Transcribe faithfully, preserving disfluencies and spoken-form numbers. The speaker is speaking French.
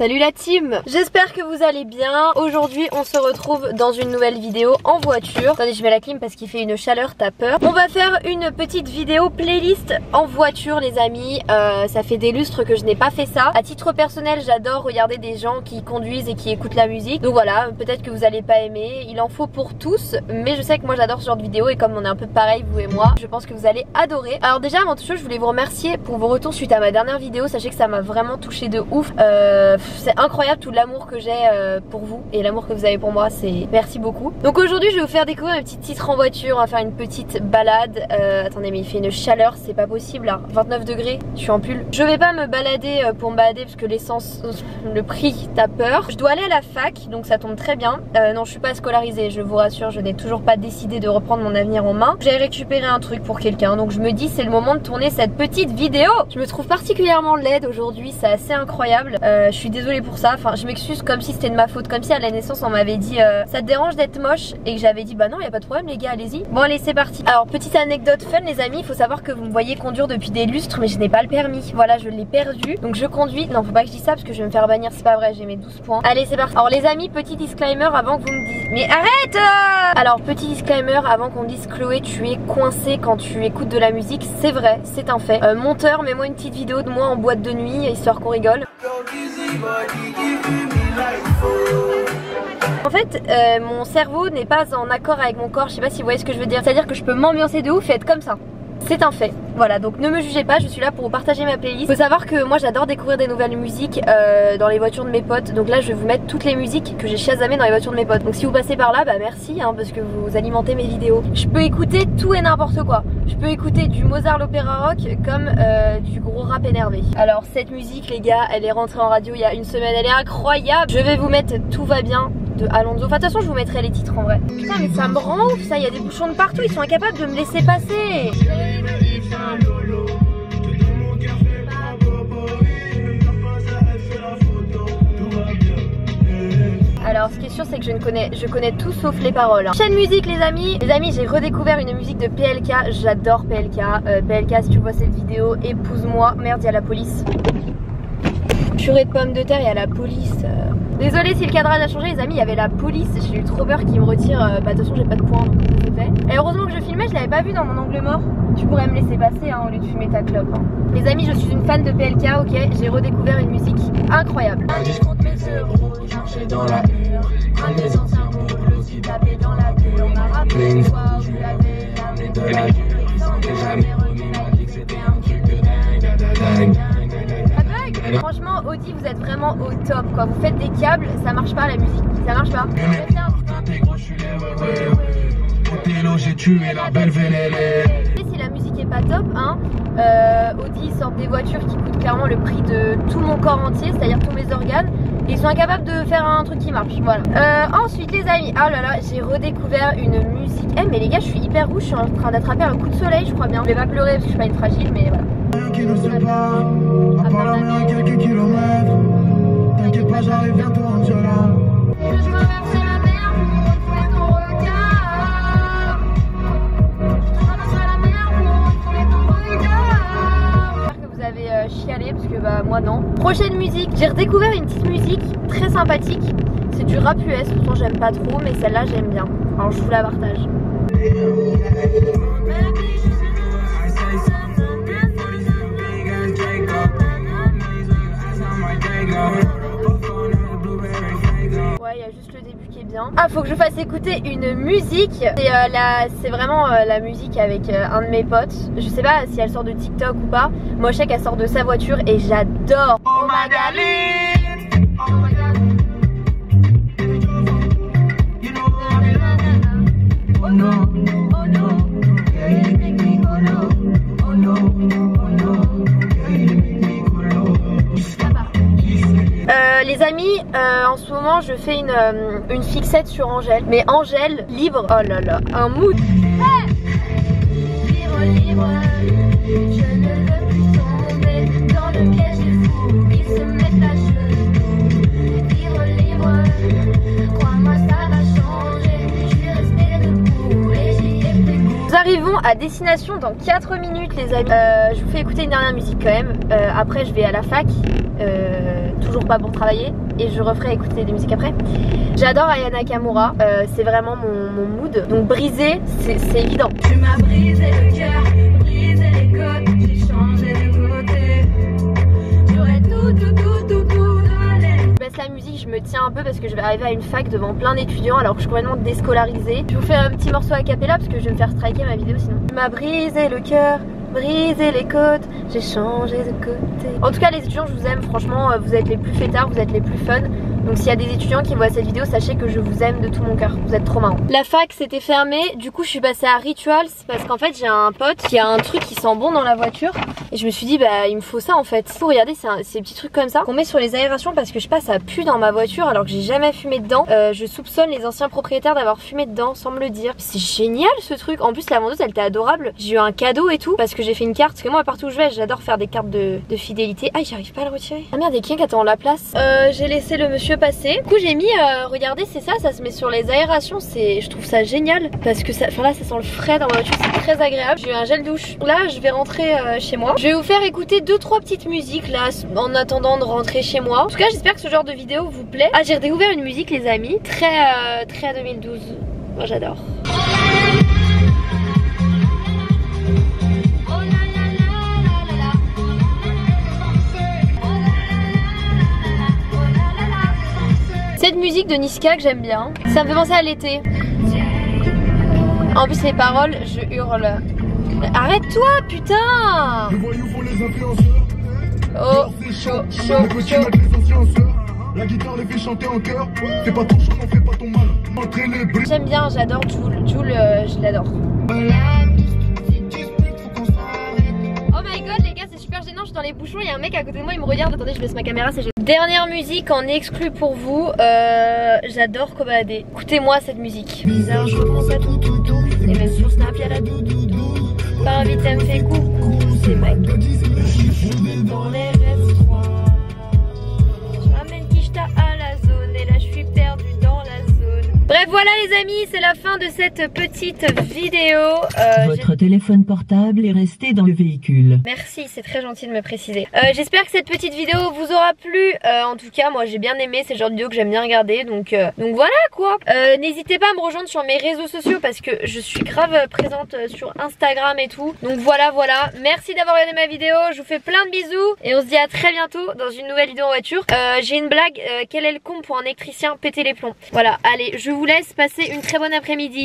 Salut la team, j'espère que vous allez bien. Aujourd'hui on se retrouve dans une nouvelle vidéo en voiture. Attendez, je mets la clim parce qu'il fait une chaleur, t'as peur. On va faire une petite vidéo playlist en voiture les amis. euh, Ça fait des lustres que je n'ai pas fait ça. À titre personnel j'adore regarder des gens qui conduisent et qui écoutent la musique. Donc voilà, peut-être que vous allez pas aimer, il en faut pour tous. Mais je sais que moi j'adore ce genre de vidéo et comme on est un peu pareil vous et moi, je pense que vous allez adorer. Alors déjà avant toute chose je voulais vous remercier pour vos retours suite à ma dernière vidéo. Sachez que ça m'a vraiment touchée de ouf. euh, C'est incroyable tout l'amour que j'ai euh, pour vous et l'amour que vous avez pour moi, c'est merci beaucoup. Donc aujourd'hui je vais vous faire découvrir un petit titre en voiture. On va faire une petite balade. euh, Attendez mais il fait une chaleur, c'est pas possible là, vingt-neuf degrés, je suis en pull. Je vais pas me balader euh, pour me balader parce que l'essence, le prix, t'as peur. Je dois aller à la fac donc ça tombe très bien. euh, Non je suis pas scolarisée, je vous rassure, je n'ai toujours pas décidé de reprendre mon avenir en main. J'ai récupéré un truc pour quelqu'un donc je me dis c'est le moment de tourner cette petite vidéo. Je me trouve particulièrement laide aujourd'hui, c'est assez incroyable. euh, Je suis désolée pour ça, enfin je m'excuse comme si c'était de ma faute. Comme si à la naissance on m'avait dit euh, ça te dérange d'être moche et que j'avais dit bah non y a pas de problème les gars, allez-y. Bon allez c'est parti. Alors petite anecdote fun les amis, il faut savoir que vous me voyez conduire depuis des lustres mais je n'ai pas le permis. Voilà je l'ai perdu donc je conduis, non faut pas que je dise ça parce que je vais me faire bannir, c'est pas vrai, j'ai mes douze points. Allez c'est parti. Alors les amis petit disclaimer avant que vous me disiez mais arrête euh Alors petit disclaimer avant qu'on me dise Chloé tu es coincée quand tu écoutes de la musique, c'est vrai, c'est un fait. euh, Monteur mets moi une petite vidéo de moi en boîte de nuit histoire qu'on rigole. En fait euh, mon cerveau n'est pas en accord avec mon corps, je sais pas si vous voyez ce que je veux dire. C'est à dire que je peux m'ambiancer de ouf et être comme ça. C'est un fait, voilà, donc ne me jugez pas, je suis là pour vous partager ma playlist. Faut savoir que moi j'adore découvrir des nouvelles musiques euh, dans les voitures de mes potes. Donc là je vais vous mettre toutes les musiques que j'ai chasamées dans les voitures de mes potes. Donc si vous passez par là, bah merci hein, parce que vous alimentez mes vidéos. Je peux écouter tout et n'importe quoi. Je peux écouter du Mozart l'opéra rock comme euh, du gros rap énervé. Alors cette musique les gars, elle est rentrée en radio il y a une semaine, elle est incroyable. Je vais vous mettre Tout va bien de Alonso. Enfin de toute façon je vous mettrai les titres en vrai. Putain mais ça me rend ouf ça, il y a des bouchons de partout, ils sont incapables de me laisser passer. Alors ce qui est sûr c'est que je ne connais, je connais tout sauf les paroles hein. Chaîne musique les amis. Les amis j'ai redécouvert une musique de P L K. J'adore P L K. euh, P L K si tu vois cette vidéo épouse-moi. Merde il y a la police. Purée de pommes de terre, il y a la police. euh... Désolée si le cadrage a changé les amis, il y avait la police, j'ai eu trop peur qui me retire. euh, Bah de toute façon j'ai pas de points donc c'est fait. Et heureusement que je filmais, je l'avais pas vu dans mon angle mort. Tu pourrais me laisser passer hein, au lieu de fumer ta clope hein. Les amis je suis une fan de P L K, ok. J'ai redécouvert une musique incroyable. Allez, je compte mes euros, marcher dans la rue. Allez, les anciens mots, le sud tapé dans la gueule. On a rappelé une fois, je l'avais l'amené de la gueule. Ils s'en étaient jamais remis, la vie que c'était un truc de dingue. Franchement Audi vous êtes vraiment au top quoi. Vous faites des câbles, ça marche pas la musique. Ça marche pas. Si la musique est pas top hein, euh, Audi sort des voitures qui coûtent carrément le prix de tout mon corps entier, c'est à dire tous mes organes. Ils sont incapables de faire un truc qui marche, voilà. Euh, ensuite les amis, oh là là, j'ai redécouvert une musique. Eh hey, mais les gars je suis hyper rouge, je suis en train d'attraper un coup de soleil je crois bien. Je vais pas pleurer parce que je suis pas une fragile mais voilà. Chialer parce que bah moi non. Prochaine musique, j'ai redécouvert une petite musique très sympathique, c'est du rap U S, pourtant j'aime pas trop mais celle-là j'aime bien, alors je vous la partage. Ouais il y a juste le début qui est bien. Ah faut que je fasse écouter une musique. C'est euh, vraiment euh, la musique avec euh, un de mes potes. Je sais pas si elle sort de TikTok ou pas. Moi je sais qu'elle sort de sa voiture et j'adore. Oh Magali, oh my God. Oh no, oh no, oh no, oh no. Euh, les amis euh, en ce moment je fais une, euh, une fixette sur Angèle. Mais Angèle libre, oh là là, un mood. Hey libre, libre. Je ne veux plus tomber dans le piège des fous qui se mettent à genoux. Libre, libre, crois-moi ça va changer. Je suis restée debout et j'y ai pris goût. Nous arrivons à destination dans quatre minutes les amis. euh, Je vous fais écouter une dernière musique quand même. euh, Après je vais à la fac. euh, Toujours toujours pas pour travailler, et je referai écouter des musiques après. J'adore Aya Nakamura, euh, c'est vraiment mon, mon mood. Donc briser, c'est évident. Tu m'as brisé le cœur, brisé les côtes, j'ai changé de côté. J'aurais tout, tout, tout, tout, tout donné. Je baisse la musique, je me tiens un peu parce que je vais arriver à une fac devant plein d'étudiants alors que je suis complètement déscolarisée. Je vous fais un petit morceau a cappella parce que je vais me faire striker ma vidéo sinon. Tu m'as brisé le cœur, briser les côtes, j'ai changé de côté. En tout cas, les étudiants, je vous aime, franchement, vous êtes les plus fêtards, vous êtes les plus fun. Donc s'il y a des étudiants qui voient cette vidéo, sachez que je vous aime de tout mon cœur, vous êtes trop marrants. La fac s'était fermée, du coup je suis passée à Rituals parce qu'en fait j'ai un pote qui a un truc qui sent bon dans la voiture. Et je me suis dit bah il me faut ça en fait. Faut regarder ces petits trucs comme ça qu'on met sur les aérations parce que je sais pas, ça pue dans ma voiture alors que j'ai jamais fumé dedans. euh, Je soupçonne les anciens propriétaires d'avoir fumé dedans sans me le dire. C'est génial ce truc, en plus la vendeuse elle était adorable. J'ai eu un cadeau et tout parce que j'ai fait une carte. Parce que moi partout où je vais j'adore faire des cartes de, de fidélité. Ah j'arrive pas à le retirer. Ah merde, et qui attend la place. euh, J'ai laissé le monsieur passer. Du coup j'ai mis, euh, regardez c'est ça, ça se met sur les aérations. Je trouve ça génial parce que ça, enfin là ça sent le frais dans ma voiture, c'est très agréable. J'ai eu un gel douche. Là je vais rentrer euh, chez moi. Je vais vous faire écouter deux trois petites musiques là en attendant de rentrer chez moi. En tout cas j'espère que ce genre de vidéo vous plaît. Ah j'ai redécouvert une musique les amis, très, euh, très deux mille douze. Moi j'adore. Cette musique de Niska que j'aime bien, ça me fait penser à l'été. En plus les paroles, je hurle. Arrête-toi putain. Oh, chaud, chaud, chaud. La guitare les fait chanter en chœur. Fais pas ton chaud, non fais pas ton mal. J'aime bien, j'adore Jul, Jul, euh, je l'adore. Non, je suis dans les bouchons, il y a un mec à côté de moi, il me regarde. Attendez, je laisse ma caméra, c'est génial. Dernière musique en exclu pour vous. Euh, J'adore Cobaladé. Écoutez-moi cette musique. Bizarre, je pense à tout, tout, tout. Et même sur Snap, y'a la doudoudou. Par vite, elle me fait coucou. C'est mec. Dans les rêves froids. Je ramène Kishta à la zone. Et là, je suis perdue dans la zone. Bref, voilà les amis, c'est la fin de cette petite vidéo. Euh, Votre téléphone portable est resté dans le véhicule. Merci, c'est très gentil de me préciser. Euh, J'espère que cette petite vidéo vous aura plu. Euh, en tout cas, moi j'ai bien aimé, c'est le genre de vidéo que j'aime bien regarder. Donc, euh, donc voilà quoi. Euh, N'hésitez pas à me rejoindre sur mes réseaux sociaux parce que je suis grave présente sur Instagram et tout. Donc voilà, voilà. Merci d'avoir regardé ma vidéo. Je vous fais plein de bisous et on se dit à très bientôt dans une nouvelle vidéo en voiture. Euh, j'ai une blague. Euh, quel est le con pour un électricien péter les plombs? Voilà, allez, je vous Je vous laisse passer une très bonne après-midi.